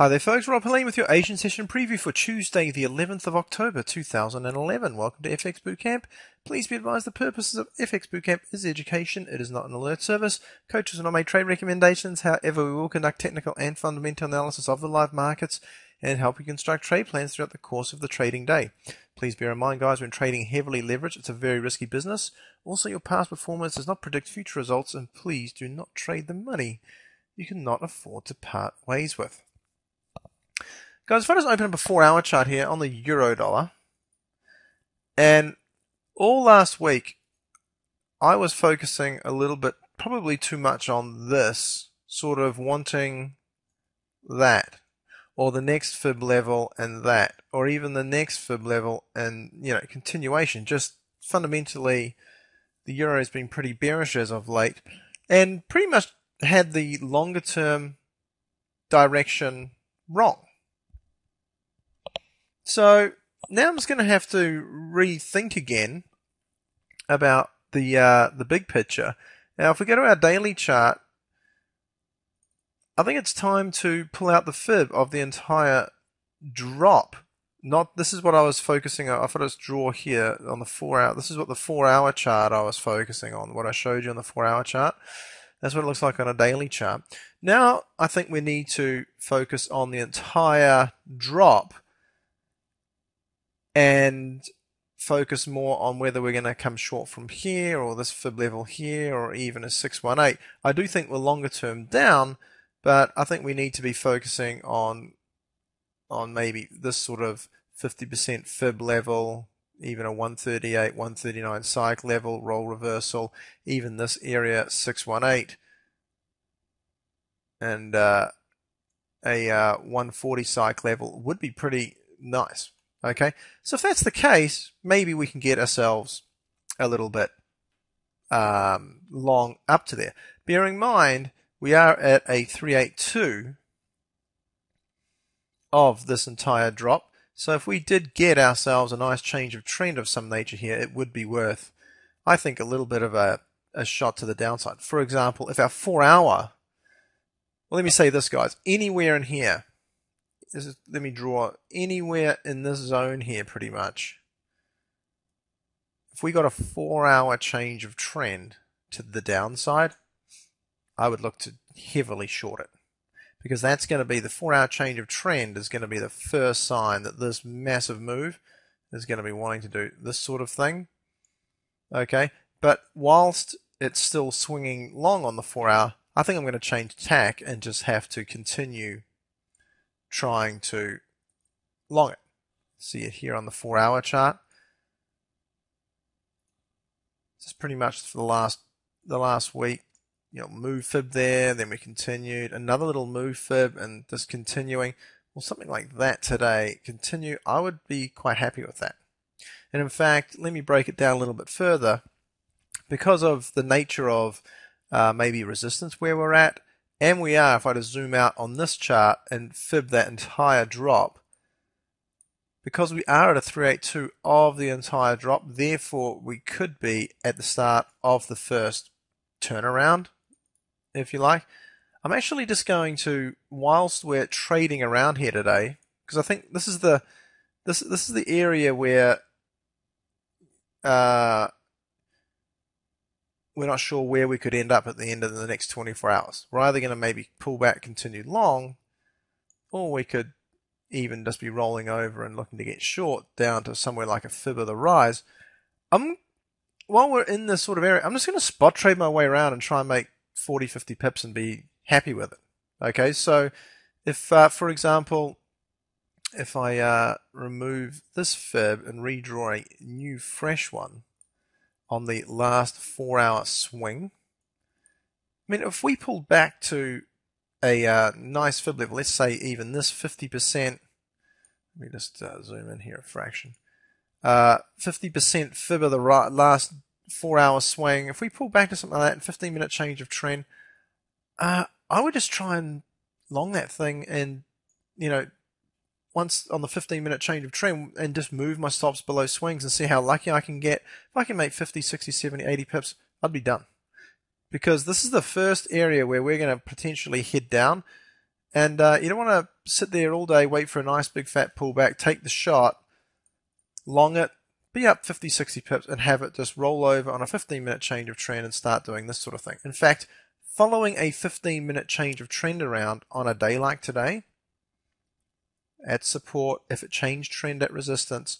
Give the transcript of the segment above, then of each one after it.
Hi there folks, Rob Helean with your Asian session preview for Tuesday the 11th of October 2011. Welcome to FX Bootcamp. Please be advised the purposes of FX Bootcamp is education. It is not an alert service. Coaches will not make trade recommendations. However, we will conduct technical and fundamental analysis of the live markets and help you construct trade plans throughout the course of the trading day. Please bear in mind, guys, when trading heavily leveraged, it's a very risky business. Also, your past performance does not predict future results, and please do not trade the money you cannot afford to part ways with. Guys, if I just open up a 4-hour chart here on the Euro dollar, and all last week I was focusing a little bit, probably too much, on this, sort of wanting that, or the next fib level and that, or even the next fib level and, you know, continuation. Just fundamentally, the Euro has been pretty bearish as of late, and pretty much had the longer term direction wrong. So now I'm just going to have to rethink again about the big picture. Now, if we go to our daily chart, I think it's time to pull out the fib of the entire drop. Not this is what I was focusing on. I thought it was draw here on the 4-hour. This is what the 4-hour chart I was focusing on. What I showed you on the 4-hour chart. That's what it looks like on a daily chart. Now I think we need to focus on the entire drop and focus more on whether we're going to come short from here or this fib level here or even a 618. I do think we're longer term down, but I think we need to be focusing on maybe this sort of 50% fib level, even a 138, 139 psych level, roll reversal, even this area 618 and a 140 psych level would be pretty nice. Okay, so if that's the case, maybe we can get ourselves a little bit long up to there. Bear in mind, we are at a 382 of this entire drop. So if we did get ourselves a nice change of trend of some nature here, it would be worth, I think, a little bit of a shot to the downside. For example, if our 4-hour, well, let me say this, guys, anywhere in here, let me draw anywhere in this zone here pretty much. If we got a 4-hour change of trend to the downside, I would look to heavily short it, because that's going to be the 4-hour change of trend is going to be the first sign that this massive move is going to be wanting to do this sort of thing. Okay, but whilst it's still swinging long on the 4-hour, I think I'm going to change tack and just have to continue trying to long it. See it here on the 4-hour chart. This is pretty much for the last week. You know, move fib there, then we continued another little move fib and just continuing. Well, something like that today. Continue. I would be quite happy with that. And in fact, let me break it down a little bit further. Because of the nature of maybe resistance where we're at, and we are, if I just zoom out on this chart and fib that entire drop, because we are at a 382 of the entire drop, therefore we could be at the start of the first turnaround, if you like. I'm actually just going to, whilst we're trading around here today, because I think this is the area where we're not sure where we could end up at the end of the next 24 hours. We're either going to maybe pull back, continue long, or we could even just be rolling over and looking to get short down to somewhere like a fib of the rise. While we're in this sort of area, I'm just going to spot trade my way around and try and make 40, 50 pips and be happy with it. Okay, so if, for example, if I remove this fib and redraw a new fresh one, on the last 4-hour swing. I mean, if we pulled back to a nice fib level, let's say even this 50%, let me just zoom in here a fraction, 50% fib of the last 4-hour swing, if we pull back to something like that and 15-minute change of trend, I would just try and long that thing and, you know, once on the 15-minute change of trend and just move my stops below swings and see how lucky I can get. If I can make 50, 60, 70, 80 pips, I'd be done. Because this is the first area where we're going to potentially head down. And you don't want to sit there all day, wait for a nice big fat pullback, take the shot, long it, be up 50, 60 pips and have it just roll over on a 15-minute change of trend and start doing this sort of thing. In fact, following a 15-minute change of trend around on a day like today, at support, if it changed trend at resistance,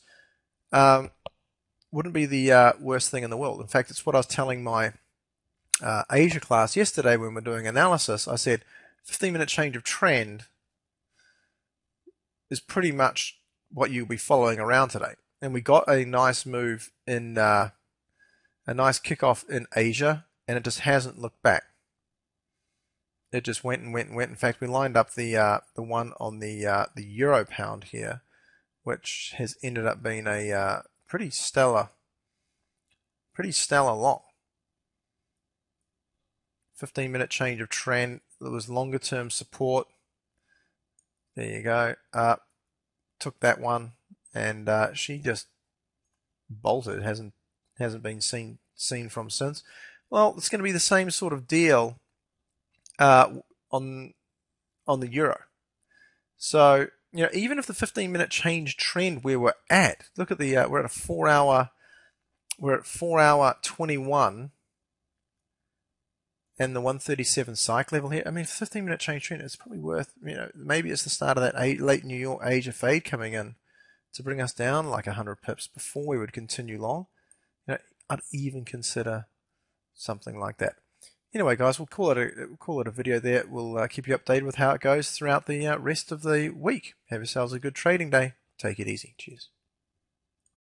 wouldn't be the worst thing in the world. In fact, it's what I was telling my Asia class yesterday when we were doing analysis. I said 15-minute change of trend is pretty much what you'll be following around today. And we got a nice move in, a nice kickoff in Asia, and it just hasn't looked back. It just went and went and went. In fact, we lined up the one on the Euro pound here, which has ended up being a pretty stellar long. 15-minute change of trend. That was longer term support. There you go. Took that one. And she just bolted, hasn't been seen from since. Well, it's going to be the same sort of deal on the euro. So you know, even if the 15-minute change trend where we're at, look at the we're at a 4 hour, we're at 4:21, and the 137 psych level here. I mean, 15-minute change trend is probably worth, you know, maybe it's the start of that late New York Asia fade coming in to bring us down like 100 pips before we would continue long. You know, I'd even consider something like that. Anyway, guys, we'll call it a video there. We'll keep you updated with how it goes throughout the rest of the week. Have yourselves a good trading day. Take it easy. Cheers.